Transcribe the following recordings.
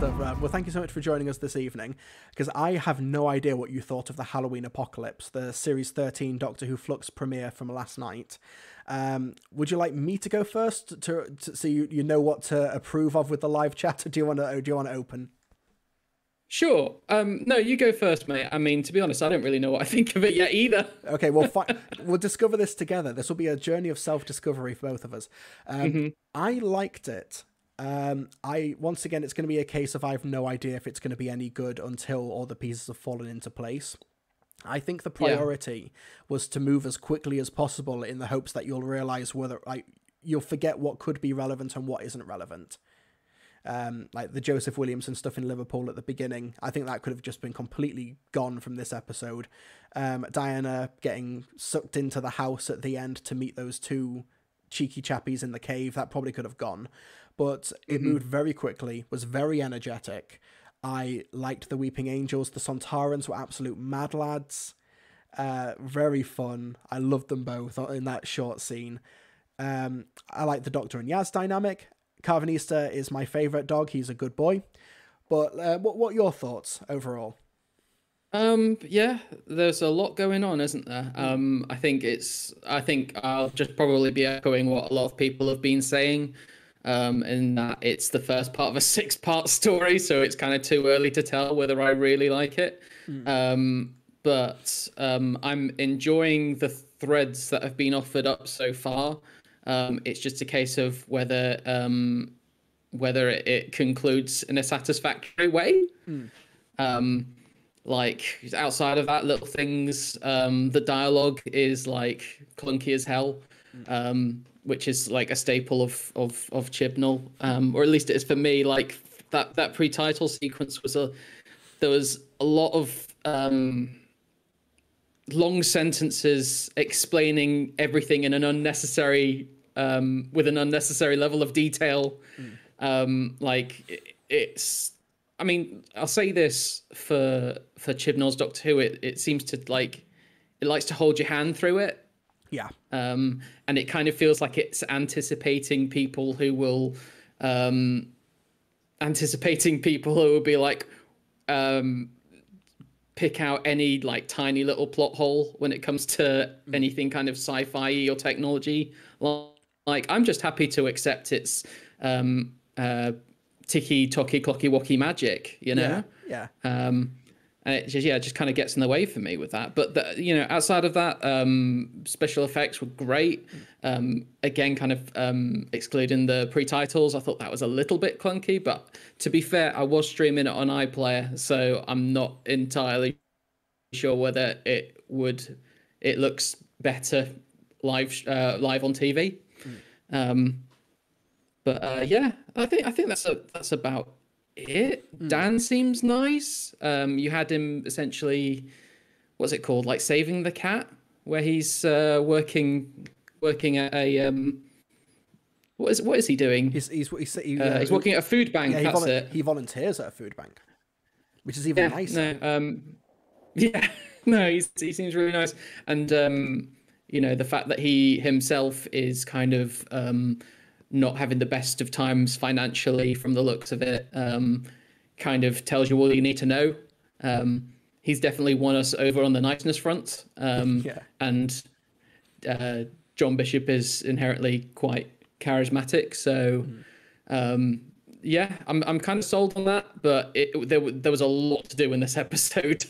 stuff. Right. Well, thank you so much for joining us this evening, because I have no idea what you thought of The Halloween Apocalypse, the Series 13 Doctor Who Flux premiere from last night. Would you like me to go first, to so you know what to approve of with the live chat, or do you want to open? Sure. No, you go first, mate. I mean, to be honest, I don't really know what I think of it yet either. Okay, well, fine. We'll discover this together. This will be a journey of self-discovery for both of us. I liked it. I once again, it's going to be a case of I have no idea if it's going to be any good until all the pieces have fallen into place. I think the priority was to move as quickly as possible in the hopes that you'll realize whether you'll forget what could be relevant and what isn't relevant. Like the Joseph Williamson stuff in Liverpool at the beginning, I think that could have just been completely gone from this episode. Diana getting sucked into the house at the end to meet those two cheeky chappies in the cave, that probably could have gone. But it moved very quickly, was very energetic. I liked the Weeping Angels. The Sontarans were absolute mad lads. Very fun. I loved them both in that short scene. I liked the Doctor and Yaz dynamic. Carvinista is my favourite dog. He's a good boy. But what are your thoughts overall? Yeah, there's a lot going on, isn't there? I think I'll just probably be echoing what a lot of people have been saying, in that it's the first part of a 6-part story, so it's kind of too early to tell whether I really like it. But I'm enjoying the threads that have been offered up so far. It's just a case of whether it concludes in a satisfactory way. Like, outside of that, little things, the dialogue is like clunky as hell, which is like a staple of Chibnall, or at least it is for me. Like that pre-title sequence was there was a lot of long sentences explaining everything in an unnecessary with an unnecessary level of detail. Like it's, I mean, I'll say this for Chibnall's Doctor Who, it seems to it likes to hold your hand through it. Yeah. And it kind of feels like it's anticipating people who will be like, pick out any like tiny little plot hole when it comes to anything kind of sci-fi or technology. Like, I'm just happy to accept it's, ticky, tocky, clocky, wocky magic, you know? Yeah. And it just kind of gets in the way for me with that. But, outside of that, special effects were great. Again, kind of excluding the pre-titles, I thought that was a little bit clunky. But to be fair, I was streaming it on iPlayer, so I'm not entirely sure whether it would... It looks better live on TV. I think that's about it. Dan seems nice. You had him essentially, what's it called? Like Saving the Cat, where he's working at a what is he doing? He's working at a food bank. Yeah, he volunteers at a food bank, which is even nicer. He seems really nice, and the fact that he himself is kind of not having the best of times financially from the looks of it, kind of tells you all you need to know. He's definitely won us over on the niceness front. And John Bishop is inherently quite charismatic. So I'm kind of sold on that, but there was a lot to do in this episode.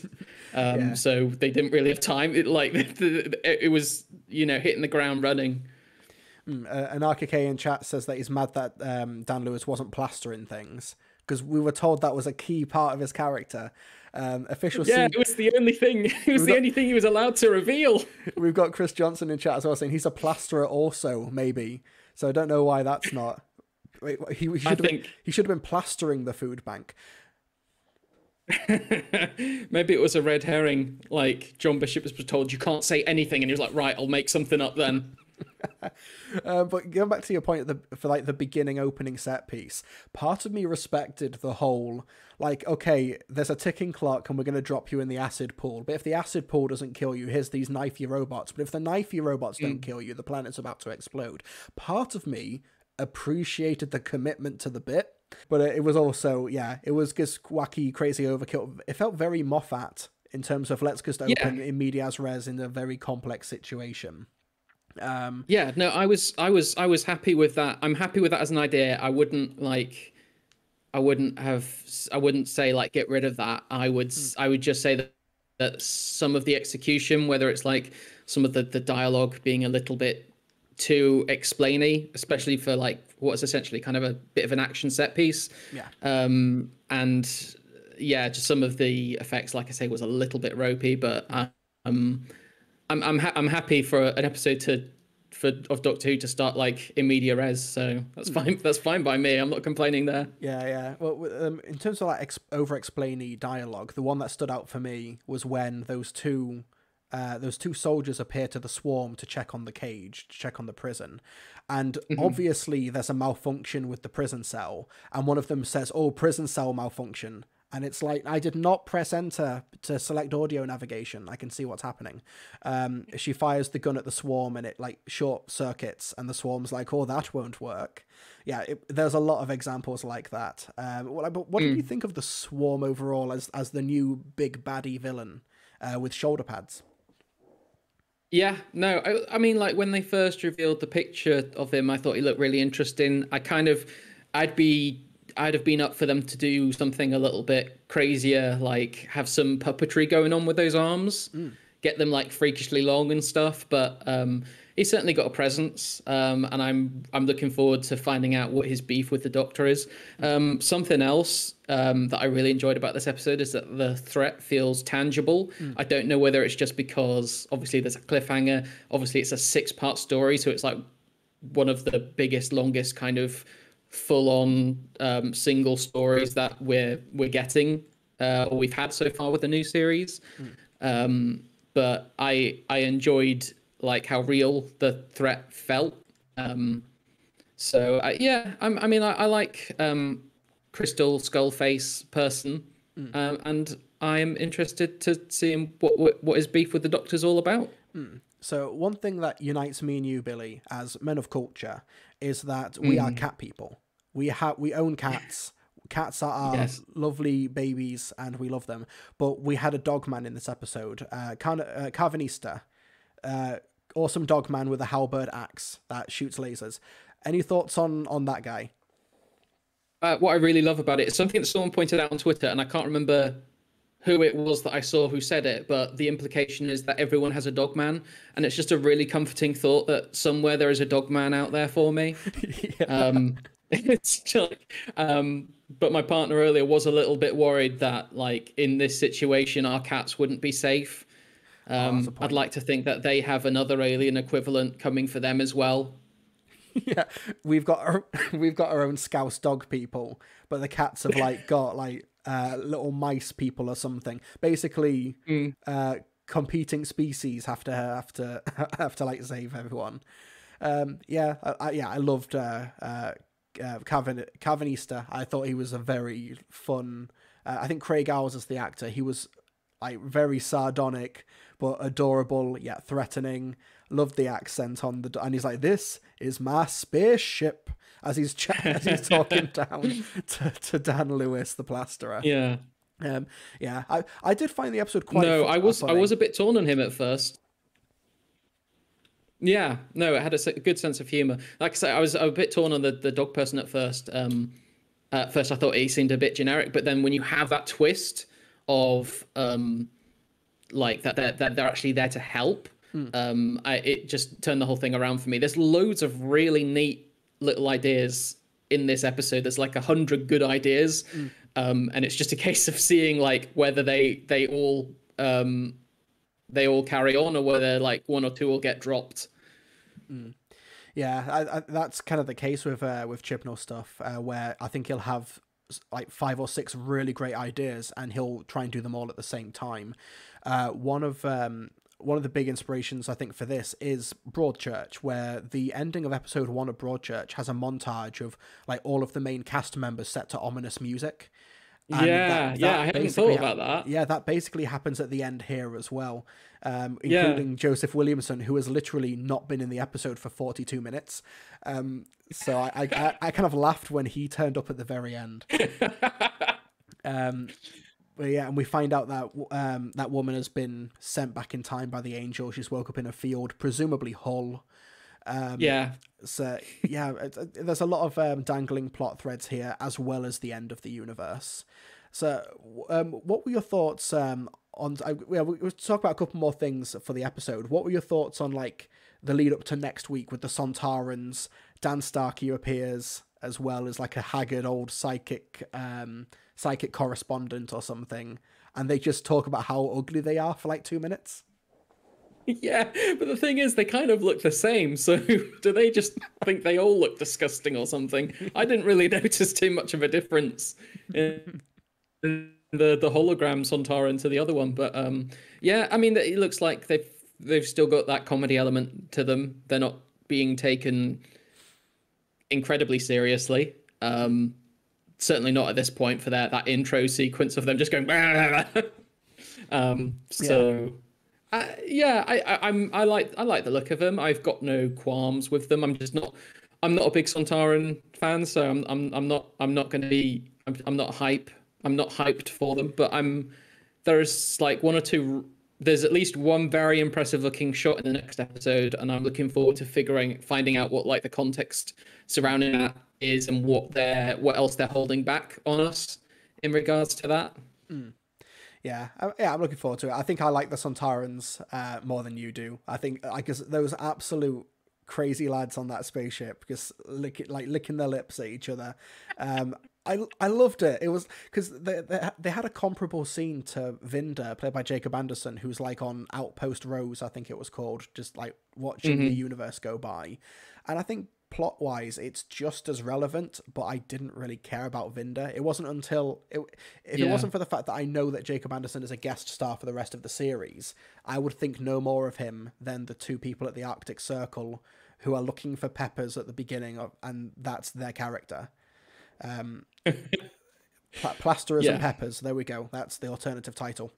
So they didn't really have time. It was, hitting the ground running. Anarchicay in chat says that he's mad that Dan Lewis wasn't plastering things, because we were told that was a key part of his character. It was the only thing. It was the only thing he was allowed to reveal. We've got Chris Johnson in chat as well saying he's a plasterer also, maybe. So I don't know why that's not. He should have been plastering the food bank. Maybe it was a red herring. Like, John Bishop was told you can't say anything, and he was like, right, I'll make something up then. But going back to your point for the beginning opening set piece, part of me respected the whole, okay, there's a ticking clock and we're going to drop you in the acid pool. But if the acid pool doesn't kill you, here's these knifey robots. But if the knifey robots don't kill you, the planet's about to explode. Part of me appreciated the commitment to the bit. But it was also, yeah, it was just wacky, crazy overkill. It felt very Moffat in terms of let's just open in medias res in a very complex situation. Yeah, no, I was happy with that. I'm happy with that as an idea. I wouldn't say like get rid of that. I would just say that some of the execution, whether it's like some of the dialogue being a little bit too explainy, especially for like what's essentially kind of a bit of an action set piece. Yeah. And yeah, just some of the effects, like I say, was a little bit ropey, but I'm happy for an episode of Doctor Who to start like in media res, so that's fine. That's fine by me. I'm not complaining there. Yeah. Well, in terms of like over-explainy dialogue, the one that stood out for me was when those two soldiers appear to the swarm to check on the cage, to check on the prison, and obviously there's a malfunction with the prison cell, and one of them says, "Oh, prison cell malfunction." And it's like, I did not press enter to select audio navigation. I can see what's happening. She fires the gun at the swarm and it like short circuits and the swarm's like, oh, that won't work. Yeah, there's a lot of examples like that. What did you think of the swarm overall as the new big baddie villain with shoulder pads? Yeah, no, I mean, like when they first revealed the picture of him, I thought he looked really interesting. I'd have been up for them to do something a little bit crazier, like have some puppetry going on with those arms, get them like freakishly long and stuff. But he's certainly got a presence, and I'm looking forward to finding out what his beef with the Doctor is. Something else that I really enjoyed about this episode is that the threat feels tangible. I don't know whether it's just because obviously there's a cliffhanger. Obviously it's a 6-part story, so it's like one of the biggest, longest kind of full-on single stories that we're getting or we've had so far with the new series. But I enjoyed like how real the threat felt. I like Crystal Skullface person, and I'm interested to see what his beef with the Doctor's all about. So one thing that unites me and you, Billy, as men of culture, is that we are cat people. We own cats. Cats are our lovely babies, and we love them. But we had a dog man in this episode, Carvinista, awesome dog man with a halberd axe that shoots lasers. Any thoughts on that guy? What I really love about it is something that someone pointed out on Twitter, and I can't remember who it was that I saw who said it, but the implication is that everyone has a dog man, and it's just a really comforting thought that somewhere there is a dog man out there for me. It's just, but my partner earlier was a little bit worried that like in this situation our cats wouldn't be safe. I'd like to think that they have another alien equivalent coming for them as well. Yeah, we've got our own Scouse dog people, but the cats have like got like little mice people or something. Basically, competing species have to like save everyone. I loved Carvinista. I thought he was a very fun. I think Craig Owls is the actor. He was like very sardonic but adorable yet threatening. Loved the accent on the, and he's like, "This is my spaceship," as he's talking down to Dan Lewis, the plasterer. Yeah, I did find the episode quite. No, I was a bit torn on him at first. Yeah, no, it had a good sense of humor. Like I say, I was a bit torn on the dog person at first. At first, I thought he seemed a bit generic, but then when you have that twist of like that they're actually there to help. It just turned the whole thing around for me. There's loads of really neat little ideas in this episode. There's like 100 good ideas, and it's just a case of seeing like whether they all carry on or whether like one or two will get dropped. Yeah, I that's kind of the case with Chibnall stuff, where I think he'll have like 5 or 6 really great ideas, and he'll try and do them all at the same time. One of the big inspirations, I think, for this is Broadchurch, where the ending of episode 1 of Broadchurch has a montage of like all of the main cast members set to ominous music. I hadn't thought about that. Yeah, that basically happens at the end here as well, including Joseph Williamson, who has literally not been in the episode for 42 minutes. So I kind of laughed when he turned up at the very end. But yeah, and we find out that that woman has been sent back in time by the angel. She's woke up in a field, presumably Hull. So yeah, there's a lot of dangling plot threads here, as well as the end of the universe. So what were your thoughts on? We'll talk about a couple more things for the episode. What were your thoughts on like the lead up to next week with the Sontarans? Dan Starkey appears as well as like a haggard old psychic correspondent or something, and they just talk about how ugly they are for like 2 minutes. Yeah, but the thing is, they kind of look the same, so do they just think they all look disgusting or something? I didn't really notice too much of a difference in the hologram Sontaran to the other one, but yeah, I mean, it looks like they've still got that comedy element to them. They're not being taken incredibly seriously, certainly not at this point for that intro sequence of them just going I like the look of them. I've got no qualms with them. I'm not a big Sontaran fan, so I'm not hyped for them. But there's like one or two. There's at least one very impressive looking shot in the next episode, and I'm looking forward to finding out what like the context surrounding that is and what else they're holding back on us in regards to that. Mm. Yeah, I'm looking forward to it. I think I like the Sontarans more than you do. I think those absolute crazy lads on that spaceship, just licking their lips at each other. I loved it. It was because they had a comparable scene to Vinda, played by Jacob Anderson, who's like on Outpost Rose, I think it was called, just like watching the universe go by. And I think plot-wise, it's just as relevant, but I didn't really care about Vinda. It wasn't until... If it wasn't for the fact that I know that Jacob Anderson is a guest star for the rest of the series, I would think no more of him than the two people at the Arctic Circle who are looking for peppers at the beginning, and that's their character. Plasterers and Peppers, there we go. That's the alternative title.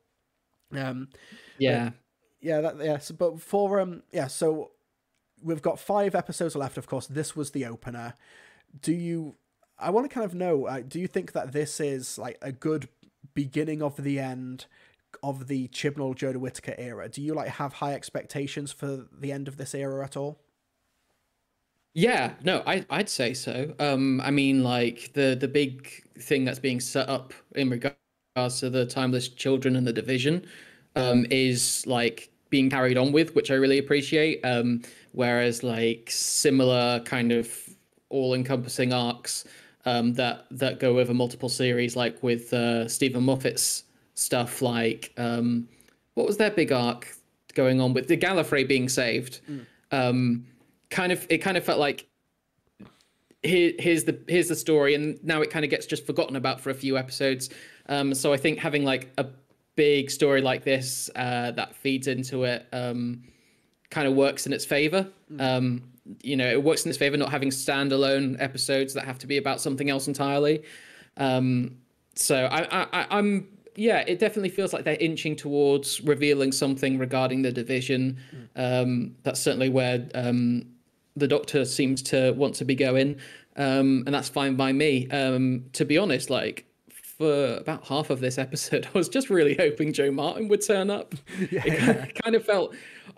So we've got 5 episodes left, of course. This was the opener. I want to kind of know, do you think that this is like a good beginning of the end of the Chibnall, Jodie Whittaker era? Do you like have high expectations for the end of this era at all? Yeah, no, I'd say so. I mean, like the big thing that's being set up in regards to the Timeless Children and the Division is like being carried on with, which I really appreciate. Whereas like similar kind of all-encompassing arcs that go over multiple series, like with Stephen Moffat's stuff, like what was their big arc going on with the Gallifrey being saved? It kind of felt like here's the story, and now it kind of gets just forgotten about for a few episodes. So I think having like a big story like this that feeds into it kind of works in its favor. It works in its favor not having standalone episodes that have to be about something else entirely. So it definitely feels like they're inching towards revealing something regarding the Division. That's certainly where the Doctor seems to want to be going, and that's fine by me. To be honest, like for about half of this episode, I was just really hoping Joe Martin would turn up.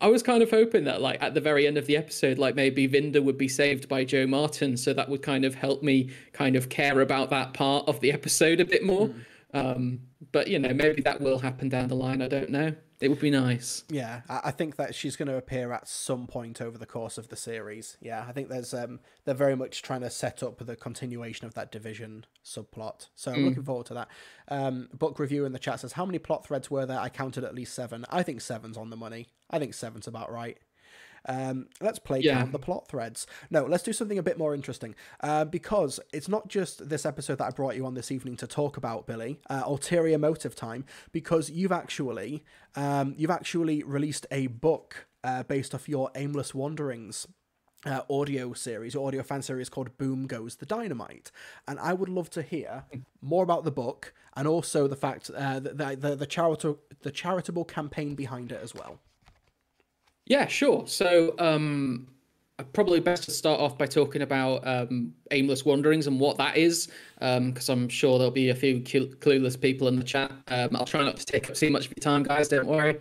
I was kind of hoping that like at the very end of the episode, like maybe Vinda would be saved by Joe Martin. So that would kind of help me kind of care about that part of the episode a bit more. But maybe that will happen down the line. I don't know. It would be nice. Yeah, I think that she's going to appear at some point over the course of the series. Yeah, I think there's they're very much trying to set up the continuation of that Division subplot. So I'm looking forward to that. Book Review in the chat says, how many plot threads were there? I counted at least 7. I think 7's on the money. I think 7's about right. Let's play down the plot threads. No, let's do something a bit more interesting, because it's not just this episode that I brought you on this evening to talk about, Billy. Ulterior Motive time, because you've actually released a book based off your Aimless Wanderings audio series, audio fan series called Boom Goes the Dynamite. And I would love to hear more about the book and also the fact that the charitable campaign behind it as well. Yeah, sure. So probably best to start off by talking about Aimless Wanderings and what that is, because I'm sure there'll be a few clueless people in the chat. I'll try not to take up too much of your time, guys, don't worry.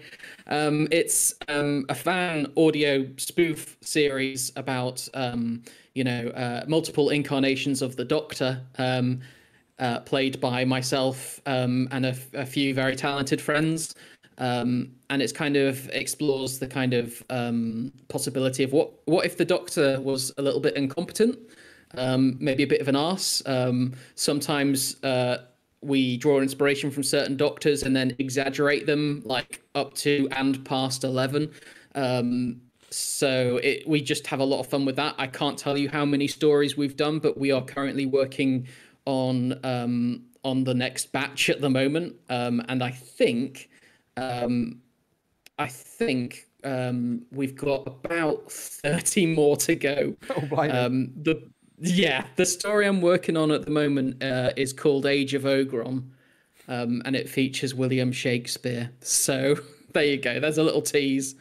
It's a fan audio spoof series about, multiple incarnations of the Doctor, played by myself and a few very talented friends. And it's kind of explores the kind of possibility of what if the Doctor was a little bit incompetent, maybe a bit of an arse. Sometimes we draw inspiration from certain Doctors and then exaggerate them, like up to and past 11. So we just have a lot of fun with that. I can't tell you how many stories we've done, but we are currently working on the next batch at the moment, and I think we've got about 30 more to go. Oh, the story I'm working on at the moment is called Age of Ogrom, and it features William Shakespeare. So there you go. There's a little tease.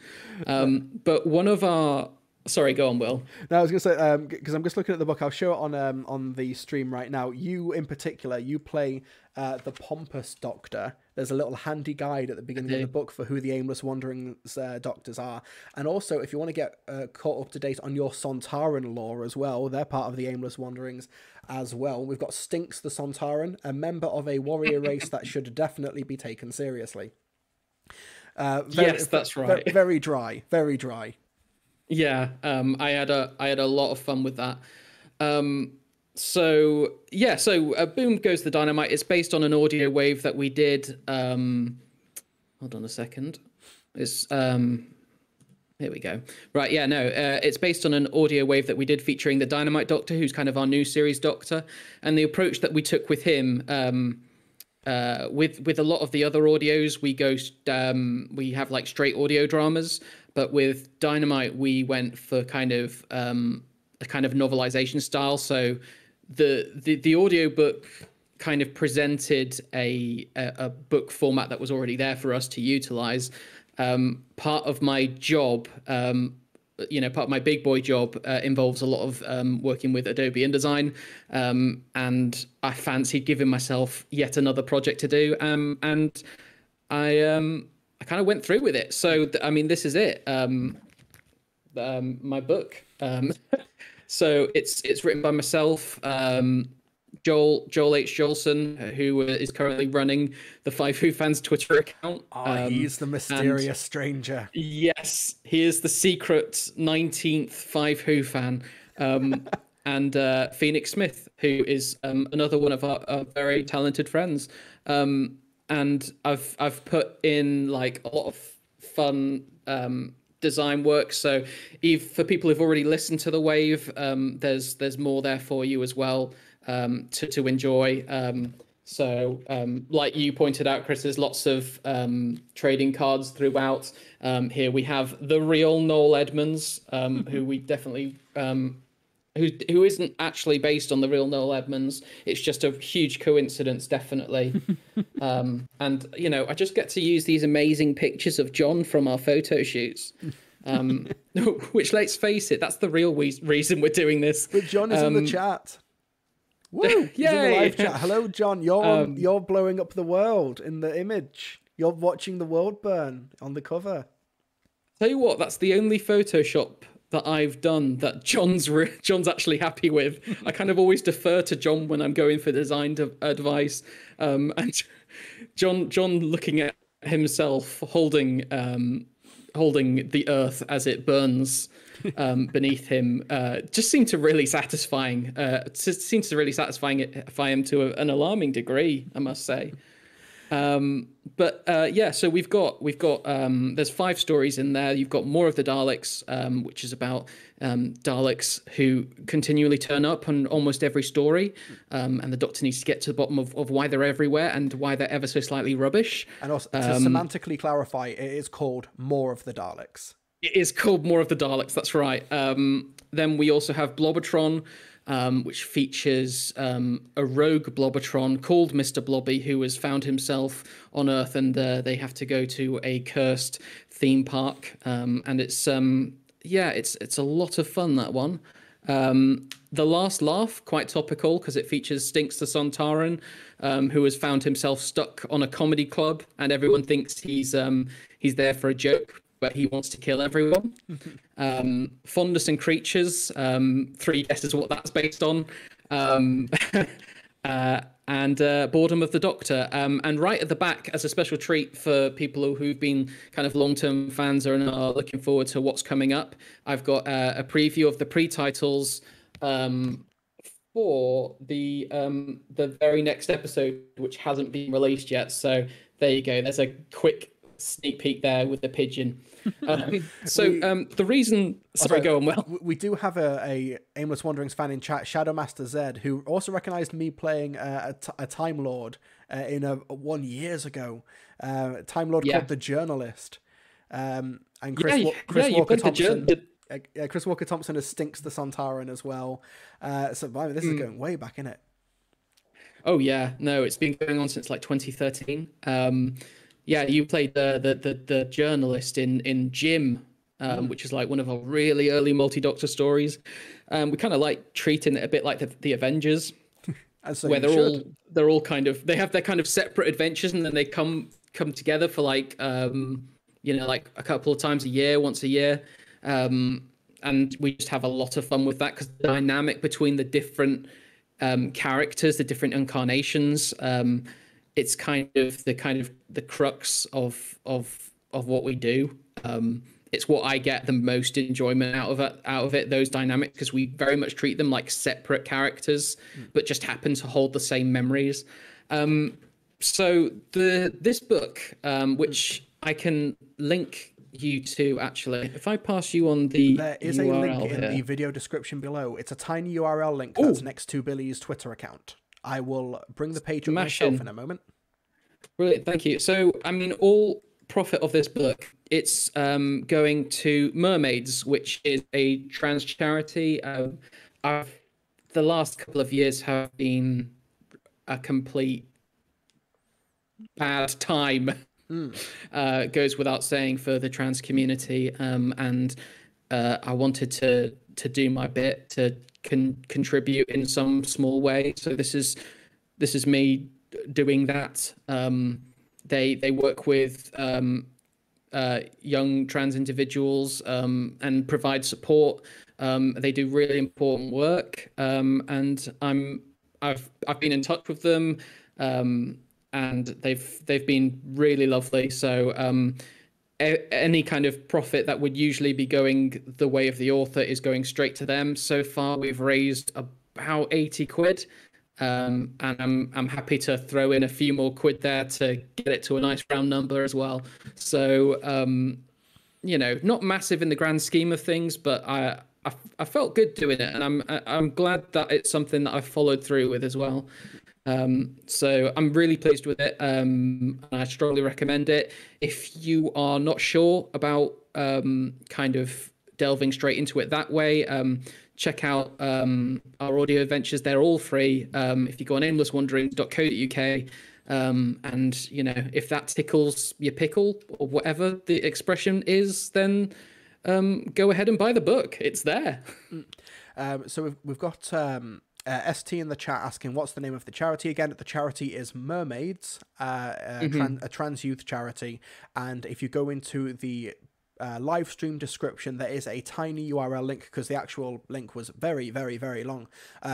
But one of our... Sorry, go on, Will. No, I was going to say, because I'm just looking at the book. I'll show it on the stream right now. You, in particular, you play the pompous Doctor. There's a little handy guide at the beginning of the book for who the Aimless Wanderings Doctors are. And also, if you want to get caught up to date on your Sontaran lore as well, they're part of the Aimless Wanderings as well. We've got Stinks the Sontaran, a member of a warrior race that should definitely be taken seriously. Yes, that's right. Very dry, very dry. Yeah, I had a lot of fun with that. Boom Goes the Dynamite. It's based on an audio wave that we did. Hold on a second. It's here we go. Right, yeah, no, it's based on an audio wave that we did featuring the Dynamite Doctor, who's kind of our new series Doctor, and the approach that we took with him. With a lot of the other audios, we have like straight audio dramas, but with Dynamite we went for kind of novelization style. So the audio book kind of presented a book format that was already there for us to utilize. Part of my job, part of my big boy job, involves a lot of working with Adobe InDesign, and I fancied giving myself yet another project to do, and I kind of went through with it. So this is it, my book. So it's written by myself, Joel H. Jolson, who is currently running the Five Who Fans Twitter account. He's the mysterious stranger. Yes, he is the secret 19th Five Who fan. And Phoenix Smith, who is another one of our very talented friends. And I've put in like a lot of fun design work. So for people who've already listened to the wave, there's more there for you as well. To enjoy. Like you pointed out, Chris, there's lots of trading cards throughout. Here we have the real Noel Edmonds, who we definitely who isn't actually based on the real Noel Edmonds. It's just a huge coincidence, definitely. I just get to use these amazing pictures of John from our photo shoots. Which, let's face it, that's the real reason we're doing this. But John is in the chat. Woo! He's in the live chat. Hello, John. You're blowing up the world in the image. You're watching the world burn on the cover. Tell you what, that's the only Photoshop that I've done that John's actually happy with. I kind of always defer to John when I'm going for design advice. And John looking at himself holding the earth as it burns beneath him just seemed to really satisfying. Seems to really satisfy him to an alarming degree, I must say. So we've got there's 5 stories in there. You've got More of the Daleks, which is about Daleks who continually turn up on almost every story, and the Doctor needs to get to the bottom of why they're everywhere and why they're ever so slightly rubbish. And also, to semantically clarify, it is called More of the Daleks. It is called More of the Daleks, that's right. Then we also have Blobbertron, which features a rogue Blobbertron called Mr. Blobby, who has found himself on Earth, and they have to go to a cursed theme park. And it's, yeah, it's a lot of fun, that one. The Last Laugh, quite topical, because it features Stinks the Sontaran, who has found himself stuck on a comedy club, and everyone thinks he's there for a joke, but he wants to kill everyone. Fondness and Creatures, three guesses what that's based on. And Boredom of the Doctor. And right at the back, as a special treat for people who've been kind of long-term fans and are looking forward to what's coming up, I've got a preview of the pre-titles for the very next episode, which hasn't been released yet. So there you go. There's a quick sneak peek there with the pigeon. The reason... Sorry, go on, Will. We do have a Aimless Wanderings fan in chat, Shadowmaster Zed, who also recognised me playing a Time Lord in a 1 years ago. Time Lord called The Journalist. And Chris Walker Thompson... Chris Walker Thompson as Stinks the Sontaran as well. So I mean, this is going way back, isn't it? Oh, yeah. No, it's been going on since like 2013. Yeah, you played the journalist in Jim, which is like one of our really early multi-doctor stories. We kind of like treating it a bit like the Avengers, so where they're all kind of, they have their kind of separate adventures, and then they come together for like like a couple of times a year, once a year, and we just have a lot of fun with that, because the dynamic between the different characters, the different incarnations. It's kind of the crux of what we do. It's what I get the most enjoyment out of it, those dynamics, because we very much treat them like separate characters, but just happen to hold the same memories. So this book, which I can link you to, actually, if I pass you on the there is URL a link here. In the video description below. It's a tiny URL link that's next to Billy's Twitter account. I will bring the page up myself in a moment. Brilliant, thank you. So, I mean, all profit of this book, it's going to Mermaids, which is a trans charity. The last couple of years have been a complete bad time. It goes without saying for the trans community. And I wanted to do my bit to contribute in some small way, so this is me doing that. They work with young trans individuals and provide support. They do really important work, and I've been in touch with them, and they've been really lovely. So any kind of profit that would usually be going the way of the author is going straight to them. So far, we've raised about 80 quid, and I'm happy to throw in a few more quid there to get it to a nice round number as well. So, not massive in the grand scheme of things, but I felt good doing it, and I'm glad that it's something that I followed through with as well. So I'm really pleased with it, and I strongly recommend it. If you are not sure about kind of delving straight into it that way, check out our audio adventures. They're all free. If you go on aimlesswanderings.co.uk, and if that tickles your pickle or whatever the expression is, then go ahead and buy the book. It's there. So we've got. ST in the chat asking, what's the name of the charity again? The charity is Mermaids, a trans youth charity. And if you go into the live stream description, there is a tiny URL link, because the actual link was very, very, very long.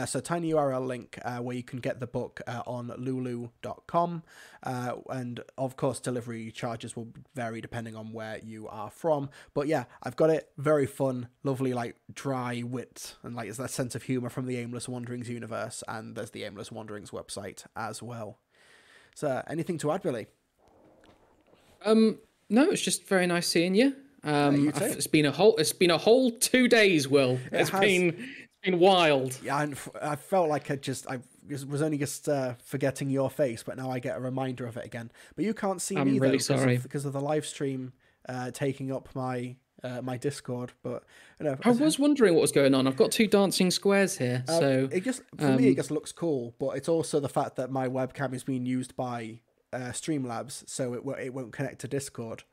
So tiny URL link where you can get the book on lulu.com. And of course, delivery charges will vary depending on where you are from. But yeah, I've got it. Very fun, lovely, like dry wit, and like it's that sense of humor from the Aimless Wanderings universe. And there's the Aimless Wanderings website as well. So anything to add, Billy? No, it's just very nice seeing you. It's been a whole 2 days, Will. It's been wild. Yeah, and I felt like I was only just forgetting your face, but now I get a reminder of it again. But you can't see me really though, because of the live stream taking up my my Discord. But you know, I was wondering what was going on. I've got two dancing squares here, so it just for me it just looks cool. But it's also the fact that my webcam is being used by Streamlabs, so it won't connect to Discord.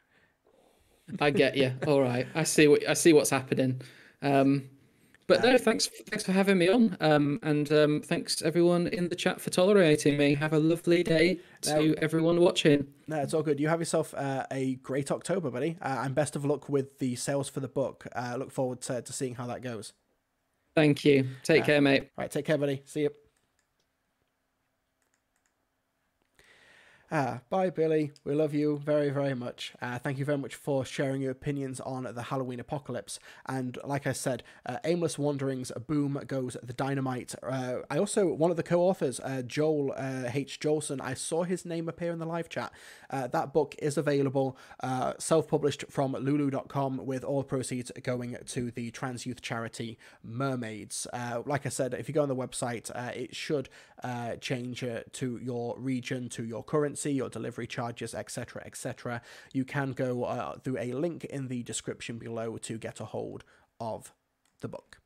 I get you. All right, I see what's happening. But no, thanks for having me on, and thanks everyone in the chat for tolerating me. Have a lovely day to everyone watching. No, it's all good. You have yourself a great October, buddy, and best of luck with the sales for the book. Look forward to seeing how that goes. Thank you. Take care, mate. Right, take care, buddy. See you. Bye, Billy. We love you very, very much. Thank you very much for sharing your opinions on The Halloween Apocalypse. And like I said, Aimless Wanderings, Boom Goes the Dynamite. I also, one of the co-authors, Joel H. Jolson, I saw his name appear in the live chat. That book is available, self-published from lulu.com, with all proceeds going to the trans youth charity Mermaids. Like I said, if you go on the website, it should change to your region, to your currency, your delivery charges, etc., etc. You can go through a link in the description below to get a hold of the book.